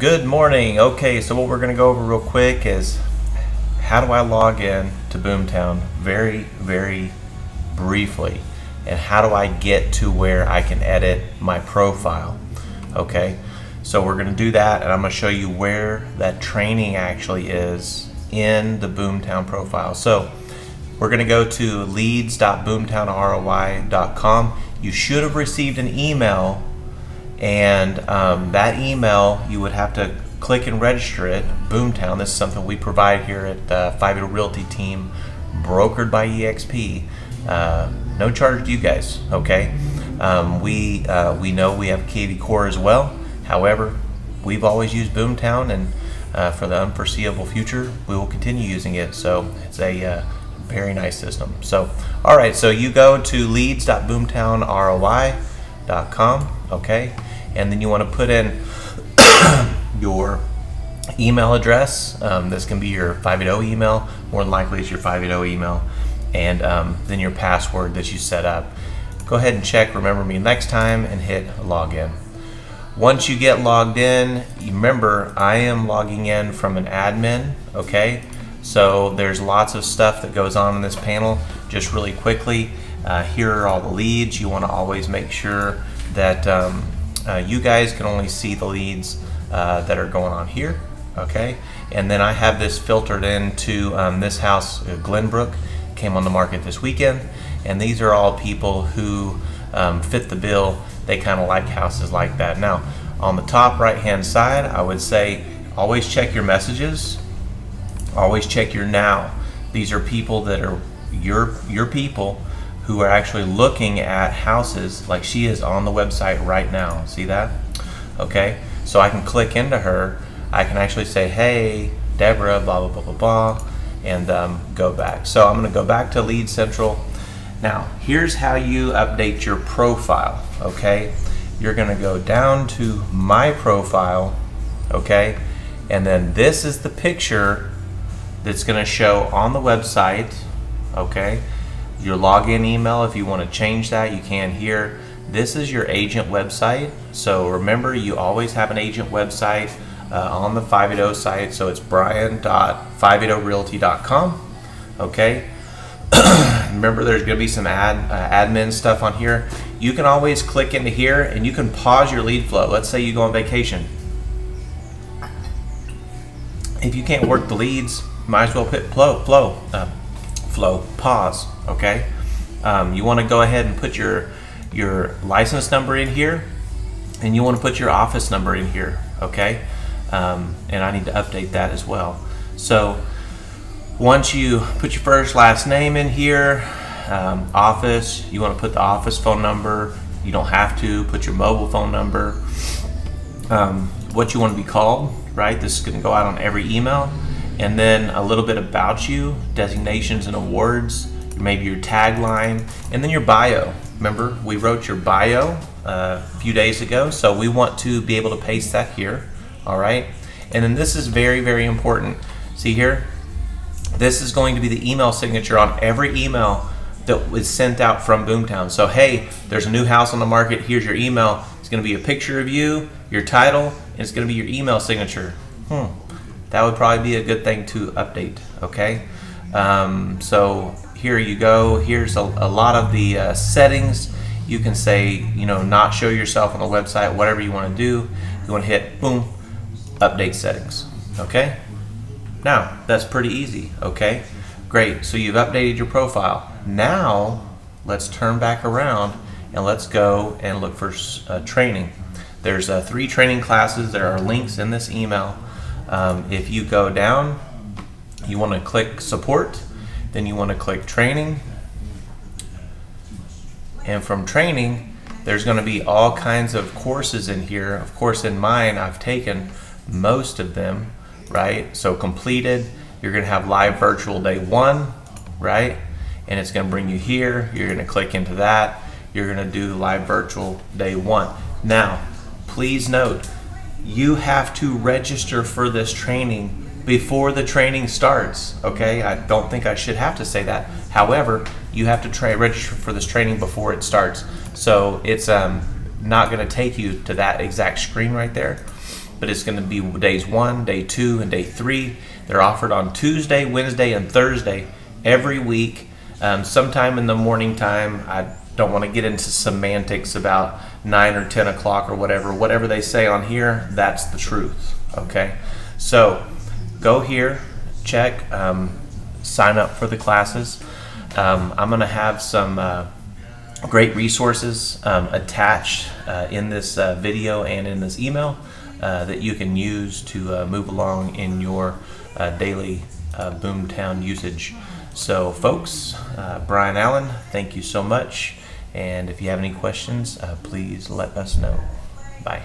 Good morning. Okay, so what we're going to go over real quick is how do I log in to Boomtown very, very briefly, and how do I get to where I can edit my profile. Okay, so we're going to do that, and I'm going to show you where that training actually is in the Boomtown profile. So we're going to go to leads.boomtownroi.com. You should have received an email, and that email you would have to click and register it. Boomtown, this is something we provide here at the 580 Realty team, brokered by EXP. No charge to you guys. Okay, we know we have KV Core as well. However, we've always used Boomtown, and for the unforeseeable future, we will continue using it. So it's a very nice system. So, all right, so you go to leads.boomtownroi.com, okay, and then you want to put in your email address. This can be your 580 email, more than likely it's your 580 email, and then your password that you set up. Go ahead and check "Remember me next time" and hit login. Once you get logged in, remember I am logging in from an admin, okay? So there's lots of stuff that goes on in this panel. Just really quickly, here are all the leads. You want to always make sure that you guys can only see the leads that are going on here, okay? And then I have this filtered into this house, Glenbrook, came on the market this weekend, and these are all people who fit the bill. They kind of like houses like that. Now, on the top right hand side, I would say always check your messages, always check your now. These are people that are your people who are actually looking at houses. Like, she is on the website right now, see that? Okay, so I can click into her, I can actually say, "Hey, Deborah, blah blah blah blah blah," and go back. So I'm gonna go back to Lead Central. Now, here's how you update your profile, okay? You're gonna go down to My Profile, okay? And then this is the picture that's gonna show on the website, okay? Your login email, if you wanna change that, you can here. This is your agent website. So remember, you always have an agent website on the 580 site. So it's brian.580realty.com, okay? Remember, there's going to be some admin stuff on here. You can always click into here, and you can pause your lead flow. Let's say you go on vacation. If you can't work the leads, might as well hit pause. Okay. You want to go ahead and put your license number in here, and you want to put your office number in here. Okay. And I need to update that as well. So, once you put your first, last name in here, office, you want to put the office phone number. You don't have to put your mobile phone number, what you want to be called, right? This is going to go out on every email. And then a little bit about you, designations and awards, maybe your tagline, and then your bio. Remember, we wrote your bio a few days ago, so we want to be able to paste that here, all right? And then this is very, very important. See here? This is going to be the email signature on every email that was sent out from Boomtown. So, hey, there's a new house on the market, here's your email. It's gonna be a picture of you, your title, and it's gonna be your email signature. That would probably be a good thing to update, okay? So here you go, here's a lot of the settings. You can say, you know, not show yourself on the website, whatever you wanna do. You wanna hit, boom, update settings, okay? Now, that's pretty easy, okay? Great, so you've updated your profile. Now, let's turn back around and let's go and look for training. There's 3 training classes. There are links in this email. If you go down, you wanna click support, then you wanna click training. And from training, there's gonna be all kinds of courses in here. Of course, in mine, I've taken most of them. Right, so completed, you're gonna have live virtual day 1, right? And it's gonna bring you here, you're gonna click into that, you're gonna do live virtual day 1. Now, please note, you have to register for this training before the training starts, okay? I don't think I should have to say that. However, you have to register for this training before it starts. So it's not gonna take you to that exact screen right there. but it's going to be days 1, day 2, and day 3. They're offered on Tuesday, Wednesday, and Thursday every week, sometime in the morning time. I don't want to get into semantics about 9 or 10 o'clock or whatever. Whatever they say on here, that's the truth, okay? So go here, check, sign up for the classes. I'm going to have some great resources attached in this video and in this email that you can use to move along in your daily Boomtown usage. So folks, Brian Allen, thank you so much. And if you have any questions, please let us know. Bye.